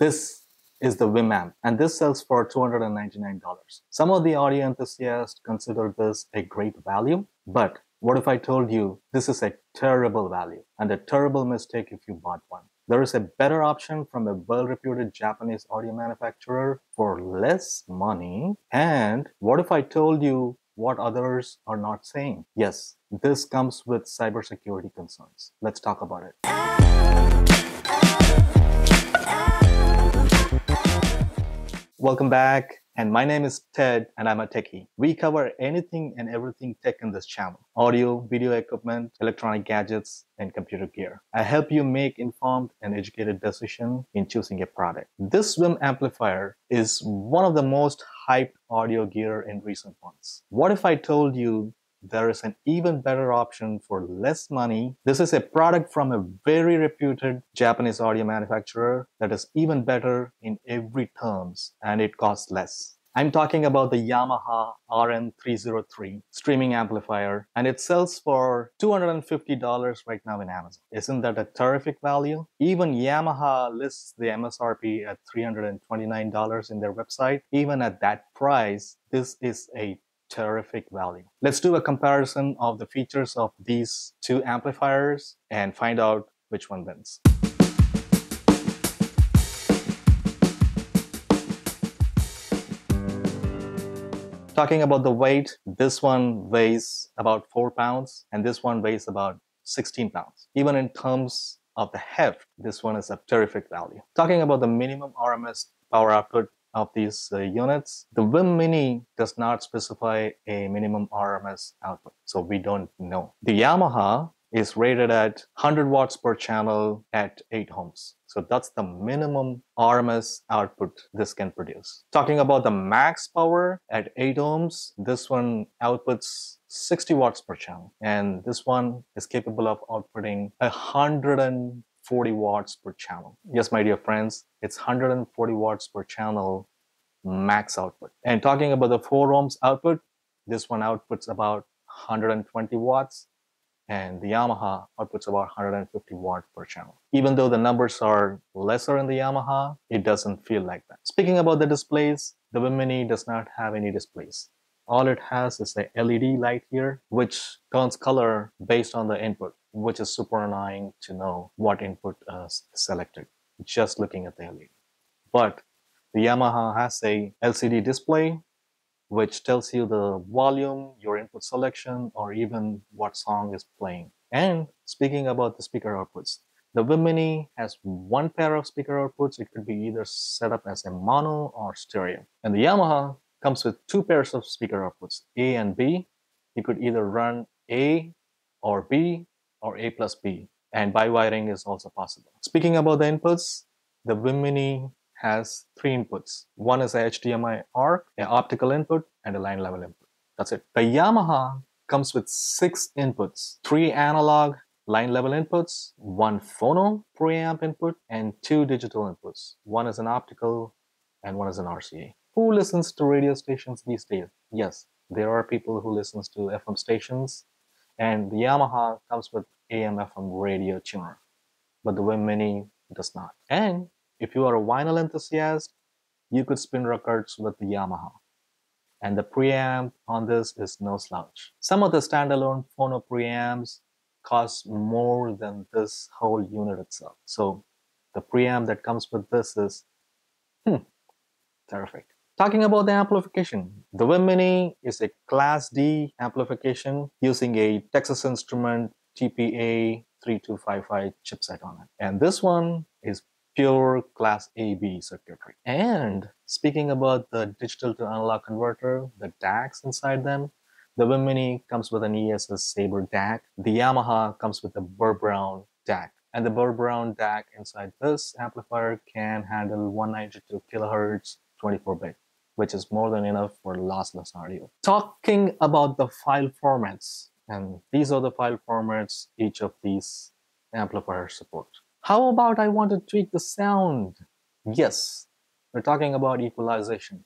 This is the WiiM Amp, and this sells for $299. Some of the audio enthusiasts consider this a great value, but what if I told you this is a terrible value and a terrible mistake if you bought one? There is a better option from a well-reputed Japanese audio manufacturer for less money. And what if I told you what others are not saying? Yes, this comes with cybersecurity concerns. Let's talk about it. Welcome back. And my name is Ted, and I'm a techie. We cover anything and everything tech in this channel. Audio, video equipment, electronic gadgets, and computer gear. I help you make informed and educated decisions in choosing a product. This WiiM amplifier is one of the most hyped audio gear in recent months. What if I told you there is an even better option for less money? This is a product from a very reputed Japanese audio manufacturer that is even better in every terms, and it costs less. I'm talking about the Yamaha R-N303 streaming amplifier, and it sells for $250 right now in Amazon. Isn't that a terrific value? Even Yamaha lists the MSRP at $329 in their website. Even at that price, this is a terrific value. Let's do a comparison of the features of these two amplifiers and find out which one wins. Talking about the weight, this one weighs about 4 pounds and this one weighs about 16 pounds. Even in terms of the heft, this one is a terrific value. Talking about the minimum RMS power output of these units, the WiiM Mini does not specify a minimum RMS output, so we don't know. The Yamaha is rated at 100 watts per channel at 8 ohms. So that's the minimum RMS output this can produce. Talking about the max power at 8 ohms, this one outputs 60 watts per channel. And this one is capable of outputting 140 watts per channel. Yes, my dear friends, it's 140 watts per channel max output. And talking about the 4 ohms output, this one outputs about 120 watts and the Yamaha outputs about 150 watts per channel. Even though the numbers are lesser in the Yamaha, it doesn't feel like that. Speaking about the displays, the WiiM Mini does not have any displays. All it has is a LED light here, which turns color based on the input, which is super annoying to know what input is selected, just looking at the LED. But the Yamaha has a LCD display, which tells you the volume, your input selection, or even what song is playing. And speaking about the speaker outputs, the WiiM Mini has one pair of speaker outputs. It could be either set up as a mono or stereo. And the Yamaha comes with two pairs of speaker outputs, A and B. You could either run A or B, or A plus B, and bi-wiring is also possible. Speaking about the inputs, the WiiM Mini has 3 inputs. One is a HDMI ARC, an optical input, and a line level input. That's it. The Yamaha comes with 6 inputs, 3 analog line level inputs, 1 phono preamp input, and 2 digital inputs. One is an optical and one is an RCA. Who listens to radio stations these days? Yes, there are people who listen to FM stations, and the Yamaha comes with AM/FM radio tuner, but the WiiM Mini does not. And if you are a vinyl enthusiast, you could spin records with the Yamaha. And the preamp on this is no slouch. Some of the standalone phono preamps cost more than this whole unit itself. So the preamp that comes with this is terrific. Talking about the amplification, the WiiM Mini is a Class D amplification using a Texas Instrument TPA3255 chipset on it. And this one is pure Class AB circuitry. And speaking about the digital to analog converter, the DACs inside them, the WiiM Mini comes with an ESS Sabre DAC. The Yamaha comes with a Burr-Brown DAC. And the Burr-Brown DAC inside this amplifier can handle 192 kHz 24-bit. Which is more than enough for lossless audio. Talking about the file formats, and these are the file formats each of these amplifiers support. How about I want to tweak the sound? Yes, we're talking about equalization.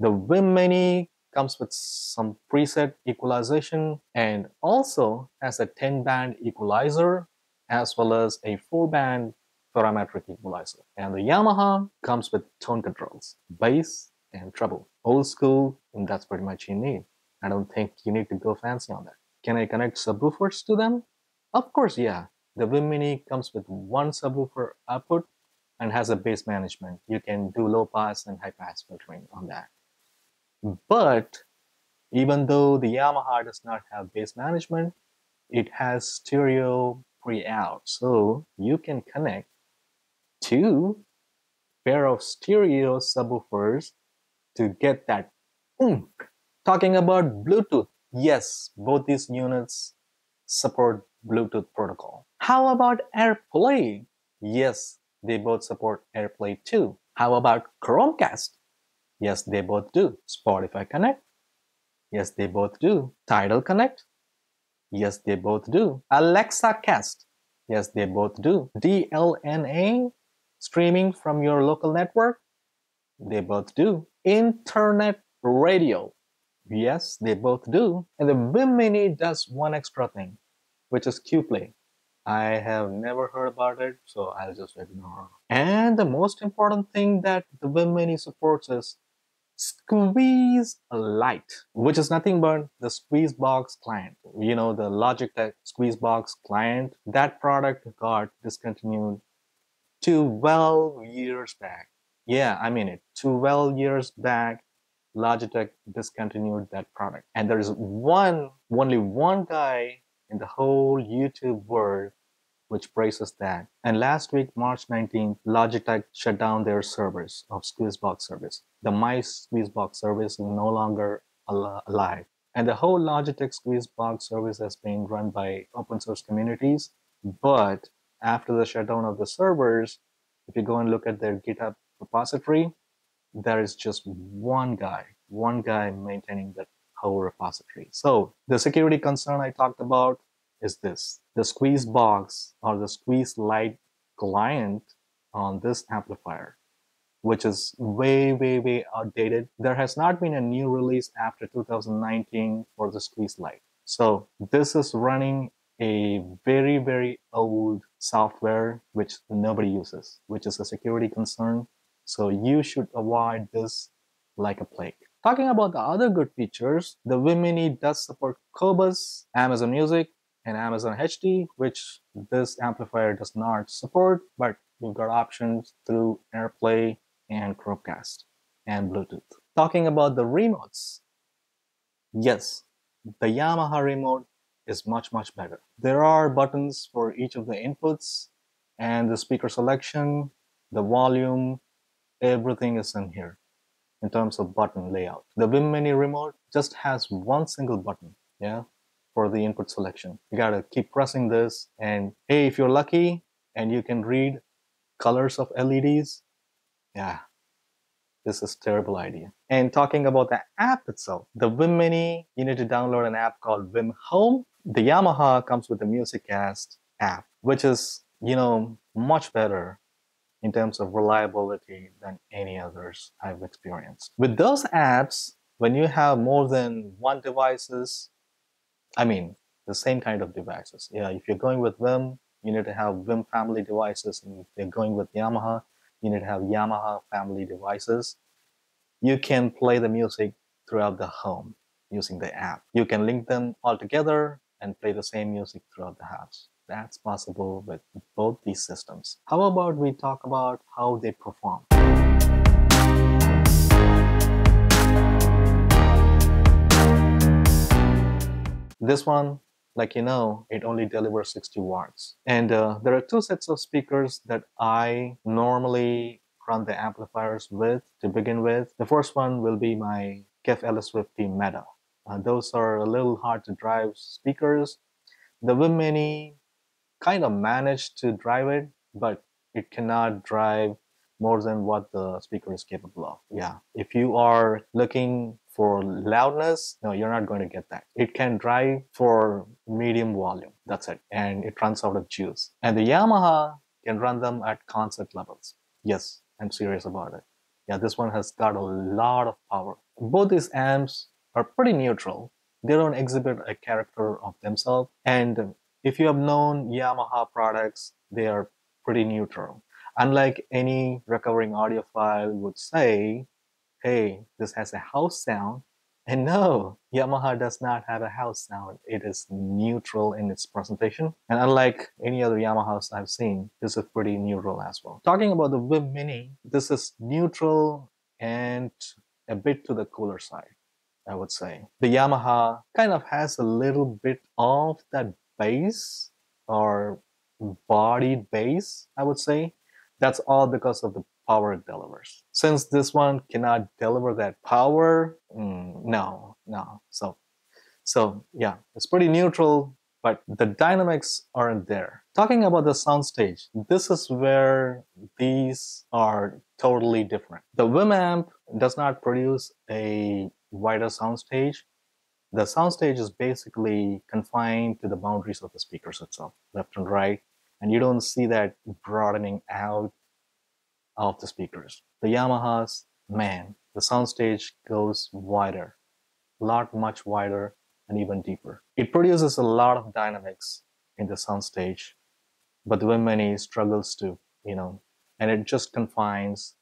The WiiM Mini comes with some preset equalization and also has a 10-band equalizer as well as a 4-band parametric equalizer. And the Yamaha comes with tone controls, bass, and treble. Old school, and that's pretty much you need. I don't think you need to go fancy on that. Can I connect subwoofers to them? Of course, yeah. The WiiM Mini comes with one subwoofer output and has a bass management. You can do low pass and high pass filtering on that. But even though the Yamaha does not have bass management, it has stereo pre-out. So you can connect two pair of stereo subwoofers to get that oomph. Talking about Bluetooth, yes, both these units support Bluetooth protocol. How about AirPlay? Yes, they both support AirPlay too. How about Chromecast? Yes, they both do. Spotify Connect? Yes, they both do. Tidal Connect? Yes, they both do. Alexa Cast? Yes, they both do. DLNA? Streaming from your local network? They both do. Internet radio? Yes, they both do. And the WiiM Mini does one extra thing, which is Qplay. I have never heard about it, so I'll just ignore it. And the most important thing that the WiiM Mini supports is SqueezeLite, which is nothing but the Squeezebox client. You know, the Logitech Squeezebox client. That product got discontinued 12 years back. Yeah, I mean it. 12 years back, Logitech discontinued that product. And there is only one guy in the whole YouTube world which praises that. And last week, March 19th, Logitech shut down their servers of Squeezebox service. The My Squeezebox service is no longer alive. And the whole Logitech Squeezebox service has been run by open source communities. But after the shutdown of the servers, if you go and look at their GitHub repository, there is just one guy maintaining that whole repository. So the security concern I talked about is this. The Squeezebox or the SqueezeLite client on this amplifier, which is way, way, way outdated. There has not been a new release after 2019 for the SqueezeLite. So this is running a very, very old software which nobody uses, which is a security concern. So you should avoid this like a plague. Talking about the other good features, the WiiM Mini does support Qobuz, Amazon Music, and Amazon HD, which this amplifier does not support, but you've got options through AirPlay and Chromecast and Bluetooth. Talking about the remotes, yes, the Yamaha remote is much, much better. There are buttons for each of the inputs and the speaker selection, the volume, everything is in here in terms of button layout. The WiiM Mini remote just has one single button, yeah, for the input selection. You gotta keep pressing this, and hey, if you're lucky and you can read colors of LEDs, yeah, this is a terrible idea. And talking about the app itself, the WiiM Mini, you need to download an app called WiiM Home. The Yamaha comes with the MusicCast app, which is, you know, much better in terms of reliability than any others I've experienced. With those apps, when you have more than one devices, I mean, the same kind of devices. Yeah, if you're going with WiiM, you need to have WiiM family devices. And if you're going with Yamaha, you need to have Yamaha family devices. You can play the music throughout the home using the app. You can link them all together and play the same music throughout the house. That's possible with both these systems. How about we talk about how they perform? This one, like you know, it only delivers 60 watts. And there are two sets of speakers that I normally run the amplifiers with to begin with. The first one will be my KEF LS50 Meta. Those are a little hard to drive speakers. The WiiM Mini kind of managed to drive it, but it cannot drive more than what the speaker is capable of. Yeah, if you are looking for loudness, no, you're not going to get that. It can drive for medium volume, that's it. And it runs out of juice. And the Yamaha can run them at concert levels. Yes, I'm serious about it. Yeah, this one has got a lot of power. Both these amps are pretty neutral. They don't exhibit a character of themselves. And if you have known Yamaha products, they are pretty neutral. Unlike any recovering audiophile would say, hey, this has a house sound. And no, Yamaha does not have a house sound. It is neutral in its presentation. And unlike any other Yamahas I've seen, this is pretty neutral as well. Talking about the WiiM Mini, this is neutral and a bit to the cooler side, I would say. The Yamaha kind of has a little bit of that bass or body bass, I would say. That's all because of the power it delivers. Since this one cannot deliver that power, So yeah, it's pretty neutral, but the dynamics aren't there. Talking about the soundstage, this is where these are totally different. The WiiM Amp does not produce a wider soundstage. The soundstage is basically confined to the boundaries of the speakers itself, left and right, and you don't see that broadening out of the speakers. The Yamaha's, man, the soundstage goes wider, much wider and even deeper. It produces a lot of dynamics in the soundstage, but the WiiM Mini struggles to, and it just confines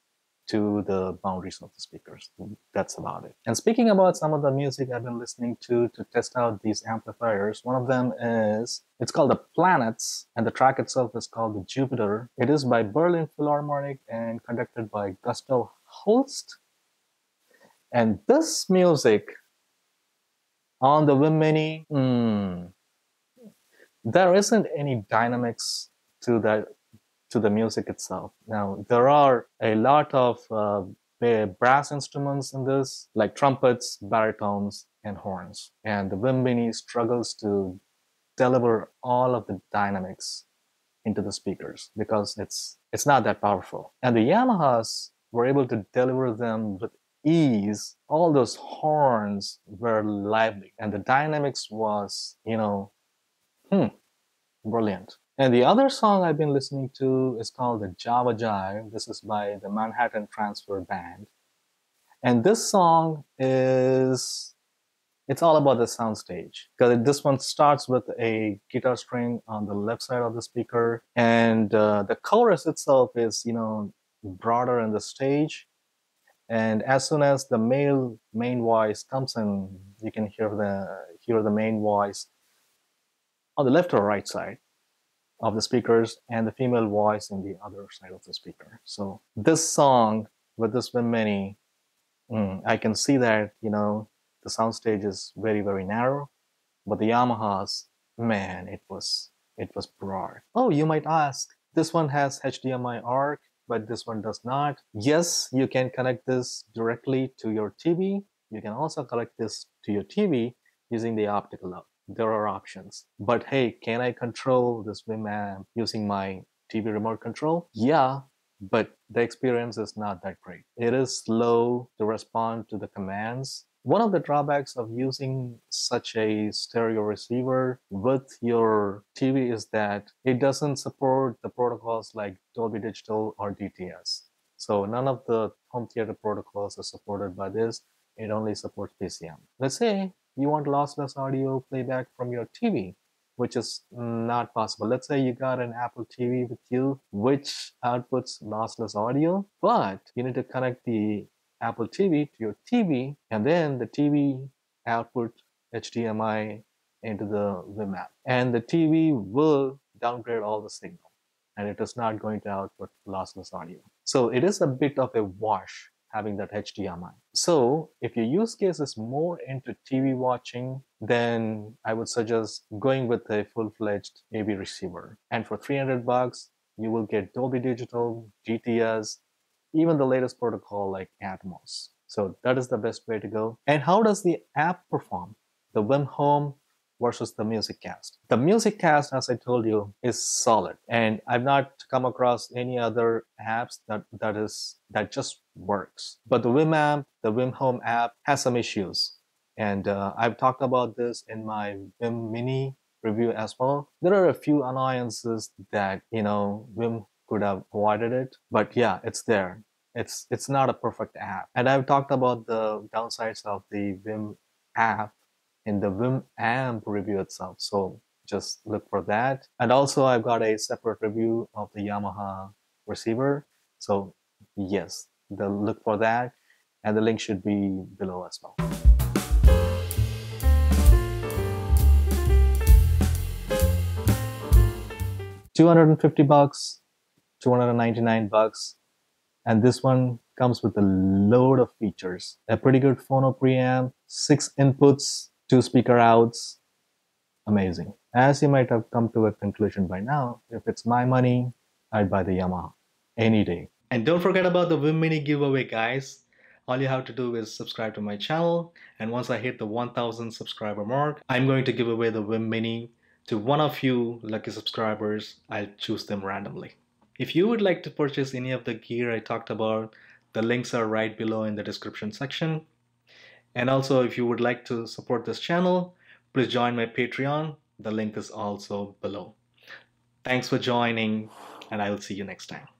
to the boundaries of the speakers. That's about it. And speaking about some of the music I've been listening to test out these amplifiers, one of them is, it's called The Planets, and the track itself is called The Jupiter. It is by Berlin Philharmonic and conducted by Gustav Holst. And this music on the WiiM Mini, there isn't any dynamics to the music itself. Now, there are a lot of brass instruments in this, like trumpets, baritones, and horns. And the WiiM Mini struggles to deliver all of the dynamics into the speakers because it's not that powerful. And the Yamahas were able to deliver them with ease. All those horns were lively, and the dynamics was, brilliant. And the other song I've been listening to is called The Java Jive. This is by the Manhattan Transfer band. And this song is, it's all about the soundstage. Because this one starts with a guitar string on the left side of the speaker. And the chorus itself is, broader in the stage. And as soon as the main voice comes in, you can hear the main voice on the left or right side of the speakers, and the female voice in the other side of the speaker. So this song with this WiiM Mini, I can see that, the soundstage is very, very narrow, but the Yamaha's, man, it was broad. Oh, you might ask, this one has HDMI ARC, but this one does not. Yes, you can connect this directly to your TV. You can also connect this to your TV using the optical out. There are options. But hey, can I control this WiiM Amp using my TV remote control? Yeah, but the experience is not that great. It is slow to respond to the commands. One of the drawbacks of using such a stereo receiver with your TV is that it doesn't support the protocols like Dolby Digital or DTS. So none of the home theater protocols are supported by this. It only supports PCM. Let's say you want lossless audio playback from your TV, which is not possible. Let's say you got an Apple TV with you, which outputs lossless audio, but you need to connect the Apple TV to your TV, and then the TV output HDMI into the WiiM Amp. And the TV will downgrade all the signal, and it is not going to output lossless audio. So it is a bit of a wash having that HDMI. So if your use case is more into TV watching, then I would suggest going with a full-fledged AV receiver. And for $300, you will get Dolby Digital, DTS, even the latest protocol like Atmos. So that is the best way to go. And how does the app perform? The WiiM Home versus the MusicCast. The MusicCast, as I told you, is solid, and I've not come across any other apps that just works. But the WiiM Amp, the WiiM Home app, has some issues, and I've talked about this in my WiiM Mini review as well. There are a few annoyances that WiiM could have avoided it, but yeah, it's there. It's not a perfect app, and I've talked about the downsides of the WiiM app in the WiiM Amp review itself, so just look for that. And also I've got a separate review of the Yamaha receiver. So yes, then look for that, and the link should be below as well. $250, $299, and this one comes with a load of features. A pretty good phono preamp, 6 inputs, 2 speaker outs, amazing. As you might have come to a conclusion by now, if it's my money, I'd buy the Yamaha any day. And don't forget about the WiiM Mini giveaway, guys. All you have to do is subscribe to my channel, and once I hit the 1000 subscriber mark, I'm going to give away the WiiM Mini to one of you lucky subscribers. I'll choose them randomly. If you would like to purchase any of the gear I talked about, the links are right below in the description section. And also, if you would like to support this channel, please join my Patreon. The link is also below. Thanks for joining, and I will see you next time.